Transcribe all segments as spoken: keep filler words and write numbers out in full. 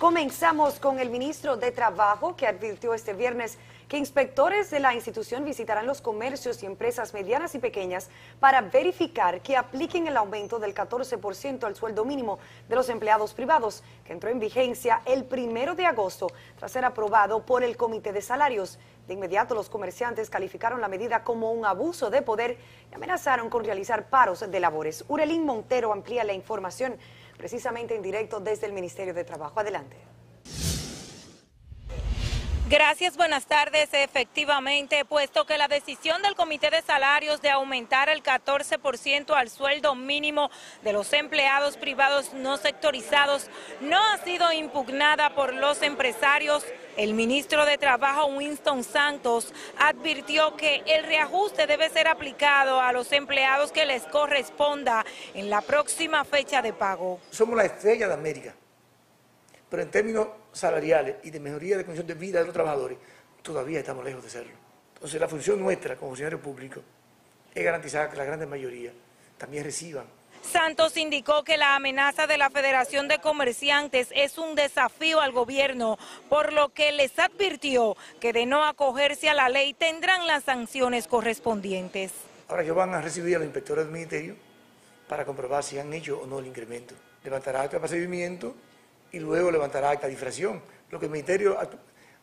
Comenzamos con el ministro de Trabajo, que advirtió este viernes que inspectores de la institución visitarán los comercios y empresas medianas y pequeñas para verificar que apliquen el aumento del catorce por ciento al sueldo mínimo de los empleados privados, que entró en vigencia el primero de agosto tras ser aprobado por el Comité de Salarios. De inmediato, los comerciantes calificaron la medida como un abuso de poder y amenazaron con realizar paros de labores. Urelín Montero amplía la información precisamente en directo desde el Ministerio de Trabajo. Adelante. Gracias, buenas tardes. Efectivamente, puesto que la decisión del Comité de Salarios de aumentar el catorce por ciento al sueldo mínimo de los empleados privados no sectorizados no ha sido impugnada por los empresarios, el ministro de Trabajo, Winston Santos, advirtió que el reajuste debe ser aplicado a los empleados que les corresponda en la próxima fecha de pago. Somos la estrella de América, pero en términos salariales y de mejoría de condiciones de vida de los trabajadores, todavía estamos lejos de serlo. Entonces la función nuestra como funcionario público es garantizar que la gran mayoría también reciban. Santos indicó que la amenaza de la Federación de Comerciantes es un desafío al gobierno, por lo que les advirtió que de no acogerse a la ley tendrán las sanciones correspondientes. Ahora ellos van a recibir a los inspectores del ministerio para comprobar si han hecho o no el incremento. Levantará acta de procedimiento y luego levantará acta de infracción, lo que el ministerio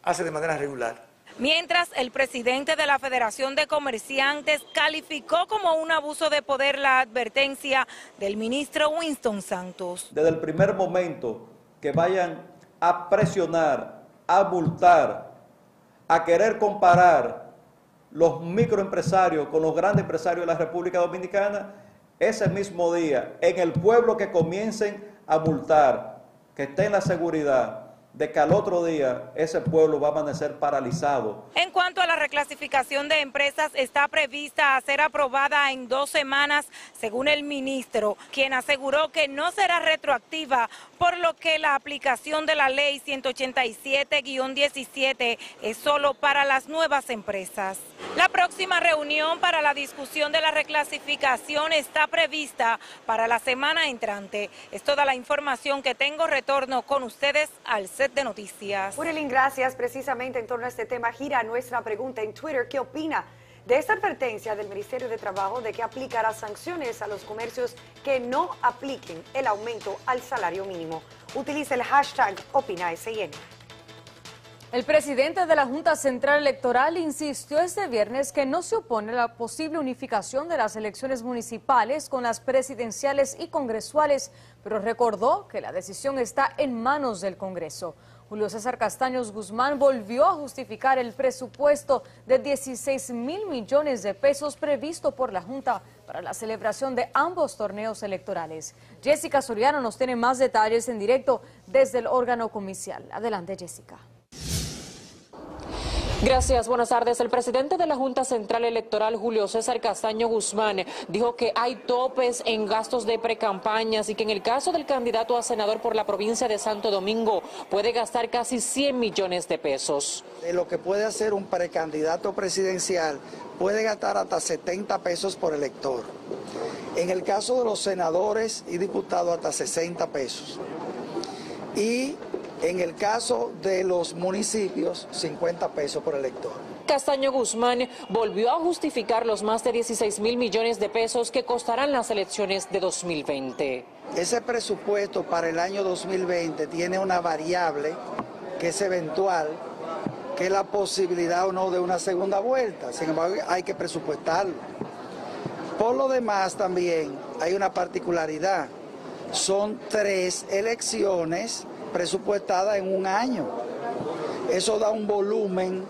hace de manera regular. Mientras, el presidente de la Federación de Comerciantes calificó como un abuso de poder la advertencia del ministro Winston Santos. Desde el primer momento que vayan a presionar, a multar, a querer comparar los microempresarios con los grandes empresarios de la República Dominicana, ese mismo día, en el pueblo que comiencen a multar, que estén la seguridad de que al otro día ese pueblo va a amanecer paralizado. En cuanto a la reclasificación de empresas, está prevista a ser aprobada en dos semanas, según el ministro, quien aseguró que no será retroactiva, por lo que la aplicación de la ley ciento ochenta y siete guion diecisiete es solo para las nuevas empresas. La próxima reunión para la discusión de la reclasificación está prevista para la semana entrante. Es toda la información que tengo. Retorno con ustedes al set de noticias. Urelín, gracias. Precisamente en torno a este tema gira nuestra pregunta en Twitter. ¿Qué opina de esta advertencia del Ministerio de Trabajo de que aplicará sanciones a los comercios que no apliquen el aumento al salario mínimo? Utiliza el hashtag OpinaSN. El presidente de la Junta Central Electoral insistió este viernes que no se opone a la posible unificación de las elecciones municipales con las presidenciales y congresuales, pero recordó que la decisión está en manos del Congreso. Julio César Castaños Guzmán volvió a justificar el presupuesto de dieciséis mil millones de pesos previsto por la Junta para la celebración de ambos torneos electorales. Jessica Soriano nos tiene más detalles en directo desde el órgano comicial. Adelante, Jessica. Gracias, buenas tardes. El presidente de la Junta Central Electoral, Julio César Castaño Guzmán, dijo que hay topes en gastos de precampañas y que en el caso del candidato a senador por la provincia de Santo Domingo puede gastar casi cien millones de pesos. De lo que puede hacer un precandidato presidencial, puede gastar hasta setenta pesos por elector. En el caso de los senadores y diputados, hasta sesenta pesos. Y en el caso de los municipios, cincuenta pesos por elector. Castaño Guzmán volvió a justificar los más de dieciséis mil millones de pesos que costarán las elecciones de dos mil veinte. Ese presupuesto para el año dos mil veinte tiene una variable que es eventual, que es la posibilidad o no de una segunda vuelta. Sin embargo, hay que presupuestarlo. Por lo demás, también hay una particularidad. Son tres elecciones presupuestada en un año. Eso da un volumen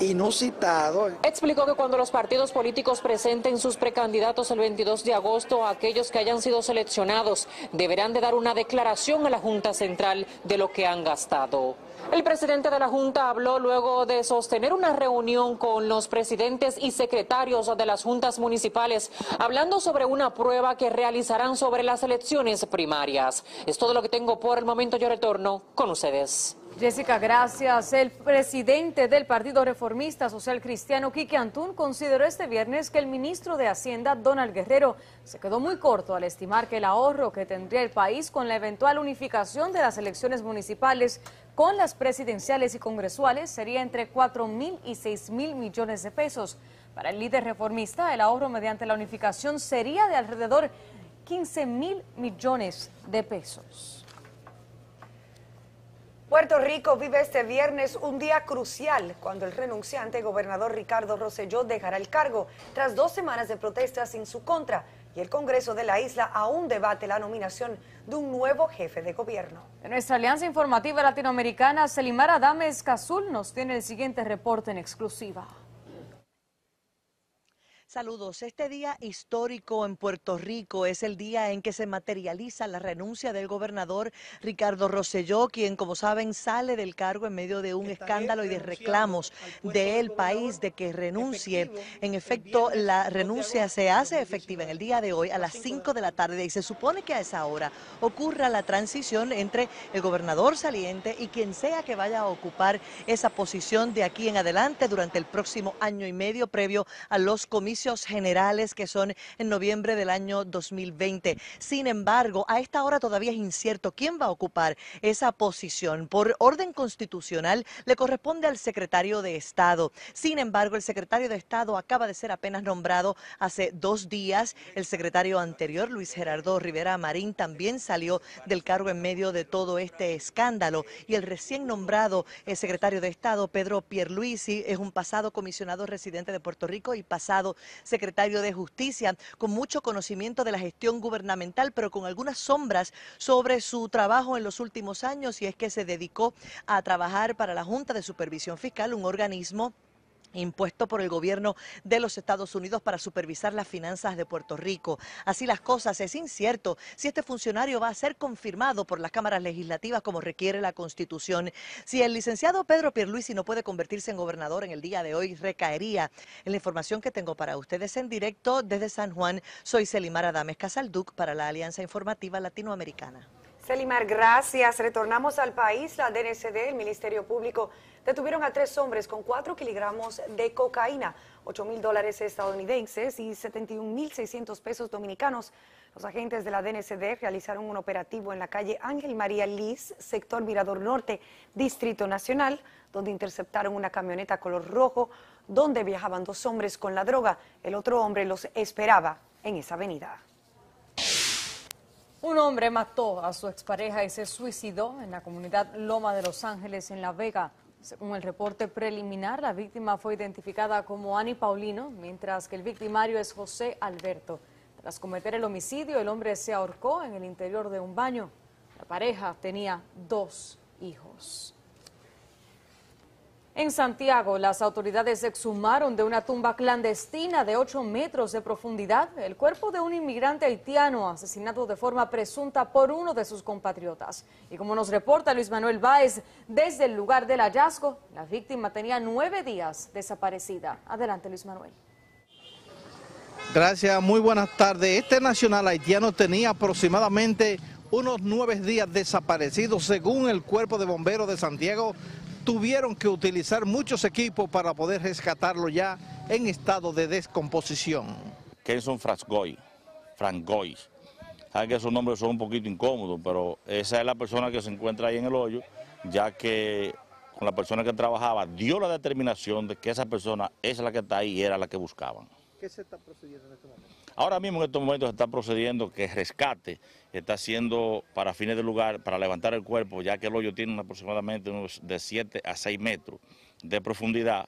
inusitado. Explicó que cuando los partidos políticos presenten sus precandidatos el veintidós de agosto, aquellos que hayan sido seleccionados deberán de dar una declaración a la Junta Central de lo que han gastado. El presidente de la Junta habló luego de sostener una reunión con los presidentes y secretarios de las juntas municipales, hablando sobre una prueba que realizarán sobre las elecciones primarias. Es todo lo que tengo por el momento. Yo retorno con ustedes. Jessica, gracias. El presidente del Partido Reformista Social Cristiano, Kike Antún, consideró este viernes que el ministro de Hacienda, Donald Guerrero, se quedó muy corto al estimar que el ahorro que tendría el país con la eventual unificación de las elecciones municipales con las presidenciales y congresuales sería entre cuatro mil y seis mil millones de pesos. Para el líder reformista, el ahorro mediante la unificación sería de alrededor quince mil millones de pesos. Puerto Rico vive este viernes un día crucial cuando el renunciante gobernador Ricardo Rosselló dejará el cargo tras dos semanas de protestas en su contra y el Congreso de la isla aún debate la nominación de un nuevo jefe de gobierno. De nuestra Alianza Informativa Latinoamericana, Selimar Adames Casalduc nos tiene el siguiente reporte en exclusiva. Saludos. Este día histórico en Puerto Rico es el día en que se materializa la renuncia del gobernador Ricardo Rosselló, quien, como saben, sale del cargo en medio de un escándalo y de reclamos del país de que renuncie. En efecto, la renuncia se hace efectiva en el día de hoy a las cinco de la tarde y se supone que a esa hora ocurra la transición entre el gobernador saliente y quien sea que vaya a ocupar esa posición de aquí en adelante durante el próximo año y medio previo a los comicios generales que son en noviembre del año dos mil veinte. Sin embargo, a esta hora todavía es incierto quién va a ocupar esa posición. Por orden constitucional le corresponde al secretario de Estado. Sin embargo, el secretario de Estado acaba de ser apenas nombrado hace dos días. El secretario anterior, Luis Gerardo Rivera Marín, también salió del cargo en medio de todo este escándalo. Y el recién nombrado el secretario de Estado, Pedro Pierluisi, es un pasado comisionado residente de Puerto Rico y pasado secretario de Justicia, con mucho conocimiento de la gestión gubernamental, pero con algunas sombras sobre su trabajo en los últimos años, y es que se dedicó a trabajar para la Junta de Supervisión Fiscal, un organismo impuesto por el gobierno de los Estados Unidos para supervisar las finanzas de Puerto Rico. Así las cosas, es incierto si este funcionario va a ser confirmado por las cámaras legislativas como requiere la Constitución. Si el licenciado Pedro Pierluisi no puede convertirse en gobernador en el día de hoy, recaería. En la información que tengo para ustedes en directo desde San Juan, soy Selimar Adames Casalduc para la Alianza Informativa Latinoamericana. Selimar, gracias. Retornamos al país. La D N C D, el Ministerio Público, detuvieron a tres hombres con cuatro kilogramos de cocaína, ocho mil dólares estadounidenses y setenta y un mil seiscientos pesos dominicanos. Los agentes de la D N C D realizaron un operativo en la calle Ángel María Liz, sector Mirador Norte, Distrito Nacional, donde interceptaron una camioneta color rojo, donde viajaban dos hombres con la droga. El otro hombre los esperaba en esa avenida. Un hombre mató a su expareja y se suicidó en la comunidad Loma de Los Ángeles, en La Vega. Según el reporte preliminar, la víctima fue identificada como Annie Paulino, mientras que el victimario es José Alberto. Tras cometer el homicidio, el hombre se ahorcó en el interior de un baño. La pareja tenía dos hijos. En Santiago, las autoridades exhumaron de una tumba clandestina de ocho metros de profundidad el cuerpo de un inmigrante haitiano asesinado de forma presunta por uno de sus compatriotas. Y como nos reporta Luis Manuel Báez, desde el lugar del hallazgo, la víctima tenía nueve días desaparecida. Adelante, Luis Manuel. Gracias, muy buenas tardes. Este nacional haitiano tenía aproximadamente unos nueve días desaparecido, según el Cuerpo de Bomberos de Santiago. Tuvieron que utilizar muchos equipos para poder rescatarlo ya en estado de descomposición. Kenson Frasgoy, Frangoy, saben que esos nombres son un poquito incómodos, pero esa es la persona que se encuentra ahí en el hoyo, ya que con la persona que trabajaba dio la determinación de que esa persona es la que está ahí y era la que buscaban. ¿Qué se está procediendo en este momento? Ahora mismo en estos momentos se está procediendo que rescate está haciendo para fines de lugar, para levantar el cuerpo, ya que el hoyo tiene aproximadamente unos de siete a seis metros de profundidad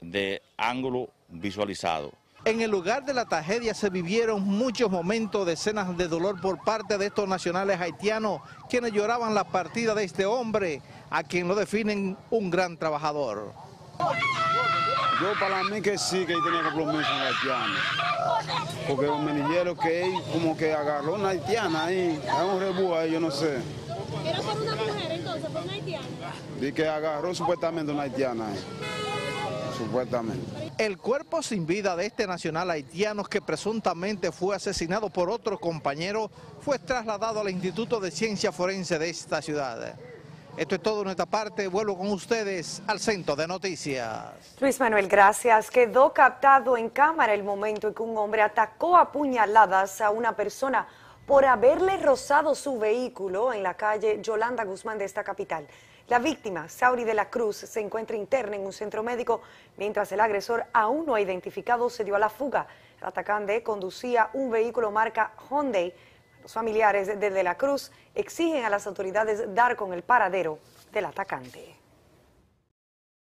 de ángulo visualizado. En el lugar de la tragedia se vivieron muchos momentos de escenas de dolor por parte de estos nacionales haitianos, quienes lloraban la partida de este hombre, a quien lo definen un gran trabajador. Yo para mí que sí, que él tenía que problemas con haitianos, porque me dijeron que él como que agarró una haitiana ahí, a un rebú ahí, yo no sé. ¿Era por una mujer entonces, por una haitiana? Y que agarró supuestamente una haitiana ahí, supuestamente. El cuerpo sin vida de este nacional haitiano, que presuntamente fue asesinado por otro compañero, fue trasladado al Instituto de Ciencia Forense de esta ciudad. Esto es todo de nuestra parte. Vuelvo con ustedes al centro de noticias. Luis Manuel, gracias. Quedó captado en cámara el momento en que un hombre atacó a puñaladas a una persona por haberle rozado su vehículo en la calle Yolanda Guzmán de esta capital. La víctima, Sauri de la Cruz, se encuentra interna en un centro médico, mientras el agresor, aún no identificado, se dio a la fuga. El atacante conducía un vehículo marca Hyundai. Los familiares de De La Cruz exigen a las autoridades dar con el paradero del atacante.